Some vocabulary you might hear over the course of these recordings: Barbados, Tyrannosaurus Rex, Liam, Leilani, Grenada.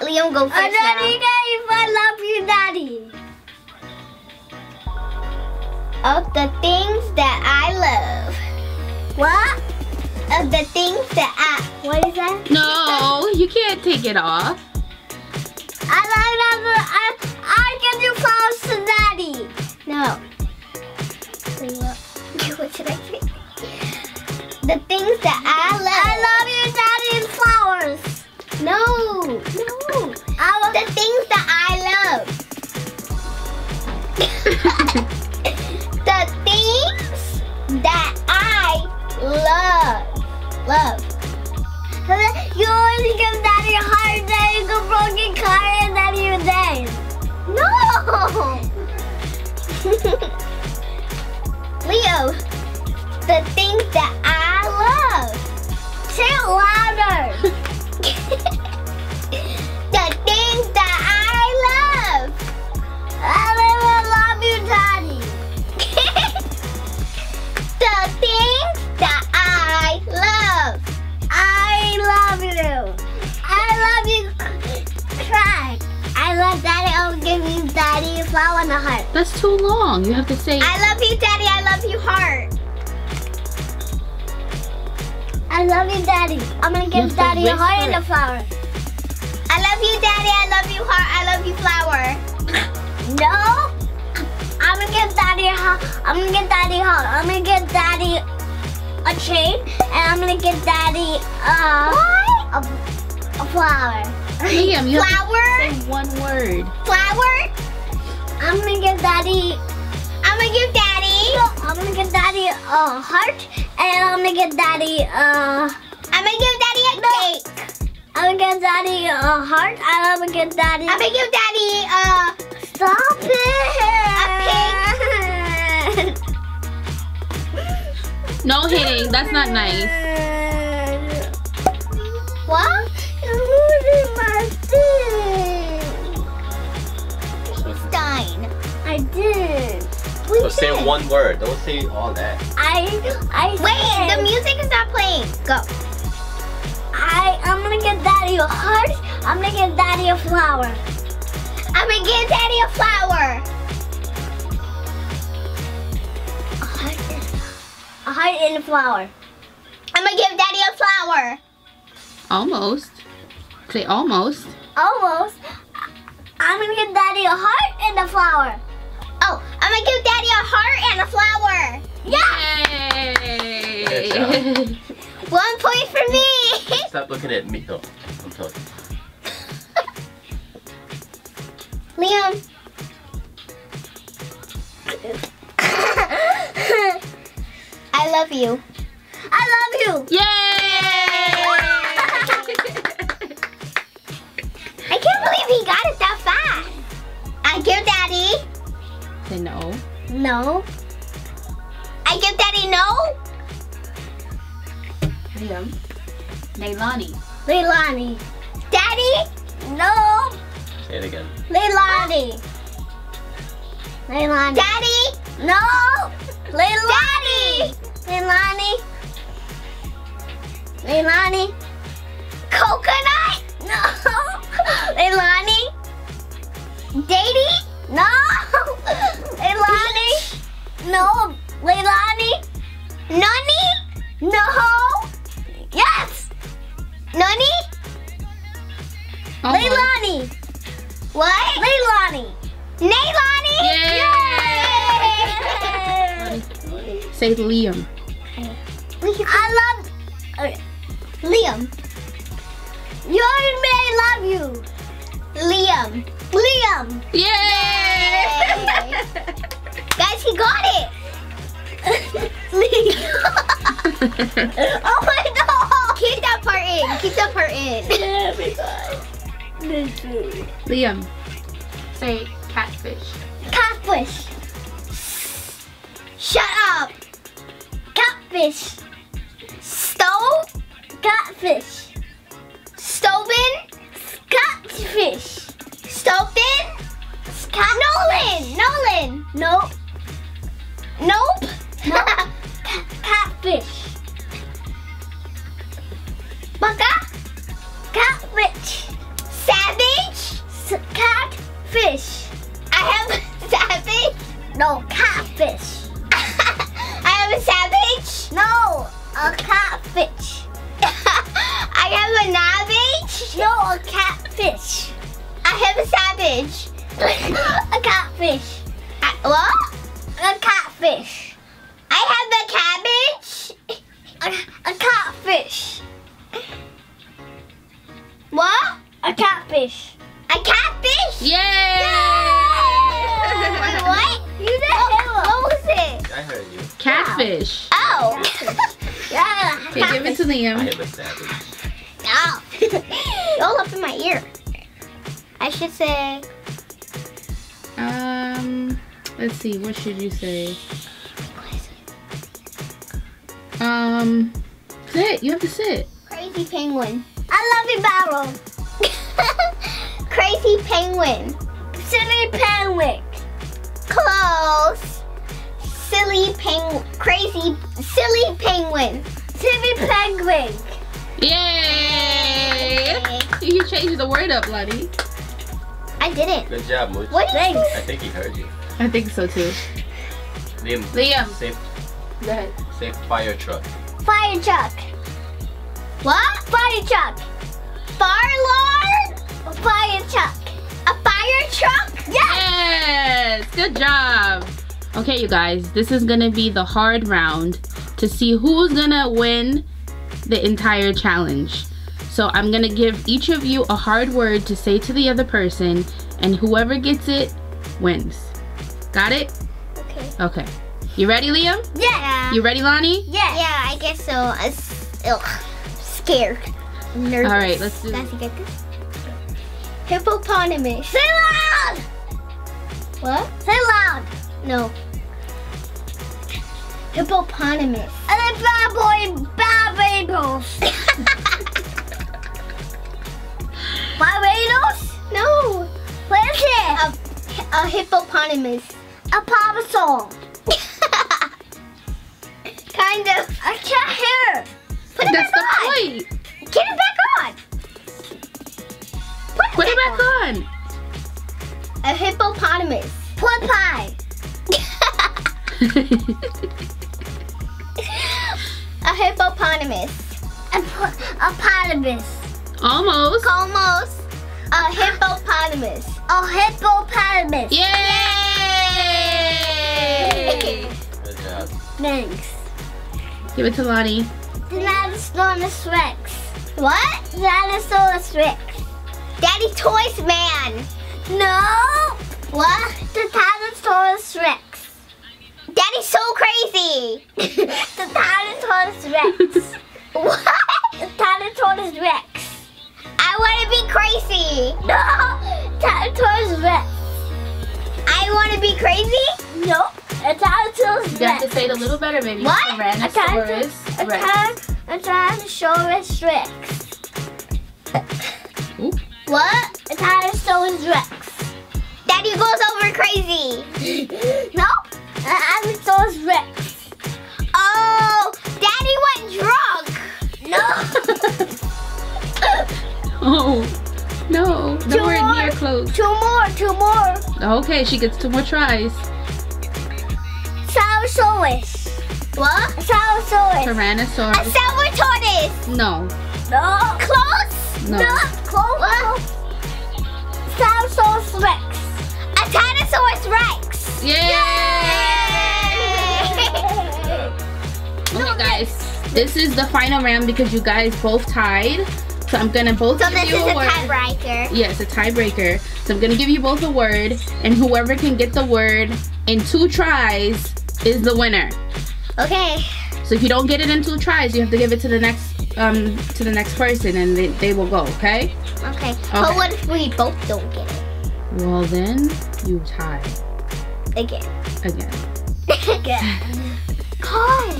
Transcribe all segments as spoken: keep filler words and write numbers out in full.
let Liam go first. Oh, Daddy, now. Daddy, I love you, Daddy. Of the things that I love. What? Of the things that I... What is that? No, you can't take it off. I love that. I, I can do flowers to Daddy. No. What should I pick? The things that I love. I love you, Daddy, and flowers. No. No. I love the things that I love. The things that I love. Love. You always give Daddy a hard day, you go broken car, and then you're dead. No. Leo, the things that I love. Say it louder. The things that I love. I love you, Daddy. The things that I love. I love you. I love you. Cry. I love Daddy. I'll give you Daddy a flower and a heart. That's too long. You have to say, I love you, Daddy. I love you, heart. I love you, Daddy. I'm going to give Daddy a heart and a flower. I love you, Daddy. I love you, heart. I love you, flower. No. I'm going to give Daddy a heart. I'm going to give Daddy a heart. I'm going to give Daddy a chain. And I'm going to give Daddy a, a, a flower. Liam, you flower. Have to say one word. Flower. I'm gonna give Daddy. I'm gonna give Daddy. I'm gonna give Daddy a heart, and I'm gonna give Daddy a. I'm gonna give Daddy a no. cake. I'm gonna give Daddy a heart. I'm gonna give Daddy. I'm gonna give Daddy a. Stop it. A pig. No hitting. That's not nice. What? I did. We so did. Say one word. Don't say all that. I I Wait, did. The music is not playing. Go. I I'm gonna give Daddy a heart. I'm gonna give Daddy a flower. I'm gonna give Daddy a flower. A heart and a heart and a flower. I'm gonna give Daddy a flower. Almost. Say almost. Almost. I'm gonna give Daddy a heart and a flower. Oh, I'm gonna give Daddy a heart and a flower. Yeah! Yay! One point for me. Stop looking at me. No, I'm talking. Liam. I love you. I love you. Yay! I can't believe he got it that fast. I give Daddy. Say no. No. I give Daddy no. Liam. Leilani. Leilani. Daddy. No. Say it again. Leilani. Leilani. Daddy. No. Leilani. Leilani. Leilani. Coconut. No. Leilani. Daddy. No. Leilani. No. Leilani. Nani. No. Yes. Nani. Oh, Leilani. What? Leilani. Leilani. Yay. Yay. Say Liam. I love uh, Liam. You and me love you. Liam. Liam. Yay. Yay. Guys, he got it. Oh my God. Keep that part in. Keep that part in. Oh my God. Liam. Say catfish. Catfish. Shut up. Catfish. Stole. Catfish. Stolen. Catfish. Stolen. Nolan. Nolan. Nope. Nope. Nope. Catfish. Baka. Catfish. Savage. catfish. Uh, what? A catfish. I have a cabbage. A, a catfish. What? A catfish. A catfish? Yay! Yay! Wait, what? You didn't hear what? What was it? I heard you. Catfish. Yeah. Oh. Yeah. Okay, catfish. Give it to Liam. I have a savage. No. It's all up in my ear. I should say. Um. Let's see. What should you say? What is it? Um. Sit. You have to sit. Crazy penguin. I love you, Barrel. Crazy penguin. Silly penguin. Close. Silly penguin. Crazy. Silly penguin. Silly penguin. Yay! Yay. You changed the word up, Lottie. I didn't. Good job, Mooch. What do you think? I think he heard you. I think so too. Liam. Liam. Say, go ahead. Say fire truck. Fire truck. What? Fire truck. Fire lord? A fire truck. A fire truck? Yes! Yes! Good job. Okay, you guys. This is going to be the hard round to see who's going to win the entire challenge. So I'm going to give each of you a hard word to say to the other person, and whoever gets it wins. Got it? Okay. Okay. You ready, Liam? Yeah. You ready, Lonnie? Yeah. Yeah, I guess so. I'm scared. Nervous. All right, let's do it. Get this. Hippopotamus. Say loud! What? Say loud. No. Hippopotamus. And then bad boy, bad Barbados. Barbados? No. What is it? A, a hippopotamus. A parasol. Kind of. I can't hear. Put it That's the point. Get it back on! Put, Put it back, back on. on! A hippopotamus. Pork pie! A hippopotamus. A, a potamus. Almost. Almost. A hippopotamus. A hippopotamus. Yay! Good job. Thanks. Give it to Lonnie. The Tyrannosaurus Rex. What? Tyrannosaurus Rex. Daddy Toys Man. No. What? The Tyrannosaurus Rex. Daddy's so crazy. The Tyrannosaurus Rex. What? The Tyrannosaurus Rex. I want to be crazy. No. Tyrannosaurus Rex. I want to be crazy? Nope. A Tyrannosaurus Rex. You have to say it a little better, baby. What? Tyrannosaurus Rex. A Tyrannosaurus Rex. Ooh. What? A Tyrannosaurus Rex. Daddy goes over crazy. Nope. A Tyrannosaurus Rex. Oh, Daddy went drunk. No. Oh, no. Two Nowhere more. near close. Two more. Two more. Okay, she gets two more tries. Tyrannosaurus. What? Tyrannosaurus. Tyrannosaurus. A silver tortoise. No. No. Close. No. No. Close. What? Tyrannosaurus Rex. A Tyrannosaurus Rex. Yay! Yay! Okay, guys. This is the final round because you guys both tied. So I'm gonna both so give you a word. So this is a tiebreaker. Yes, a tiebreaker. So I'm gonna give you both a word, and whoever can get the word in two tries is the winner. Okay. So if you don't get it in two tries, you have to give it to the next um to the next person, and they, they will go. Okay. Okay. Okay. But what if we both don't get it? Well, then you tie. Again. Again. Again. Call.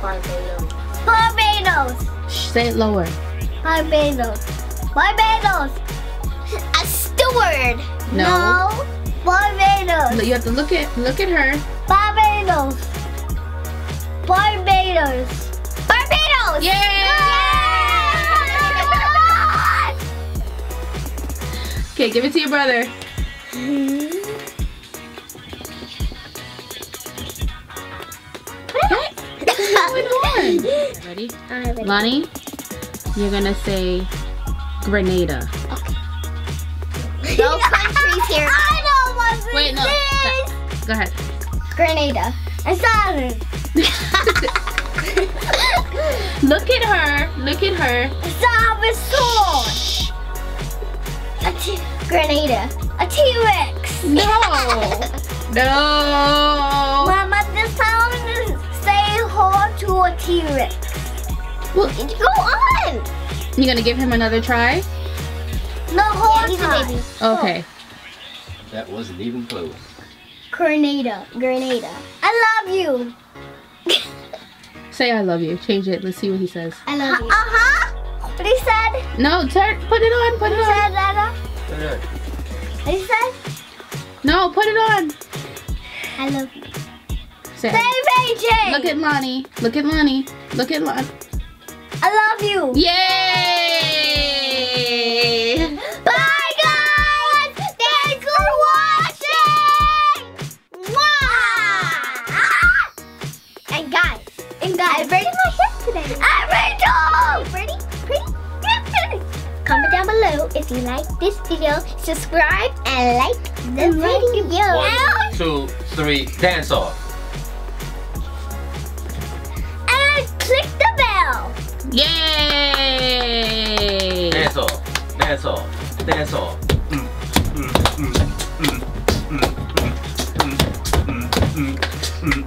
Barbados. Barbados. Say it lower. Barbados. Barbados. A steward. No. No. Barbados. You have to look at look at her. Barbados. Barbados. Barbados. Yeah. Yeah. Okay, give it to your brother. Mm-hmm. What's going on? Ready? I'm ready. Lonnie, you're gonna say Grenada. Okay. No countries here. I don't want Wait, no. That, go ahead. Grenada. I saw it. Look at her. Look at her. Barbados. A t Grenada. A T-Rex. No. No. Mama, this time say hello to a T-Rex. Well, go on. You gonna give him another try? No, hold on. Yeah, he's a baby. Okay. That wasn't even close. Grenada, Grenada. I love you. Say I love you. Change it. Let's see what he says. I love you. Uh huh. What he said? No, turn. Put it on. Put it on. Put it on. What he said? No, put it on. I love you. Say. Say, look at Lonnie. Look at Lonnie. Look at Lonnie. I love you. Yay! Bye, guys! Thanks for watching! Wow! And guys, and guys, I'm braiding my hair today. I'm Rachel! Pretty, pretty, comment down below if you like this video. Subscribe and like the video. One, two, three, dance off. And click the bell. Yay! Dance off, dance off, dance off. Mm, mm, mm, mm, mm, mm, mm, mm, mm,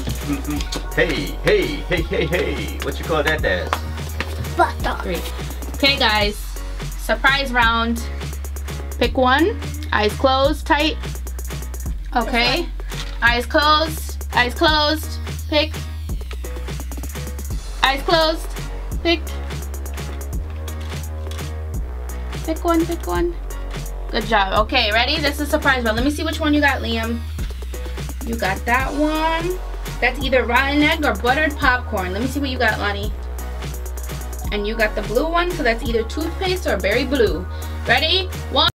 mm, mm. Hey, hey, hey, hey, hey! What you call that dance? Butt dog. Okay, guys. Surprise round. Pick one. Eyes closed, tight. Okay. Eyes closed. Eyes closed. Pick. Eyes closed. Pick. Pick one, pick one. Good job. Okay, ready? This is surprise round. Let me see which one you got, Liam. You got that one. That's either rotten egg or buttered popcorn. Let me see what you got, Lonnie. And you got the blue one, so that's either toothpaste or berry blue. Ready? One.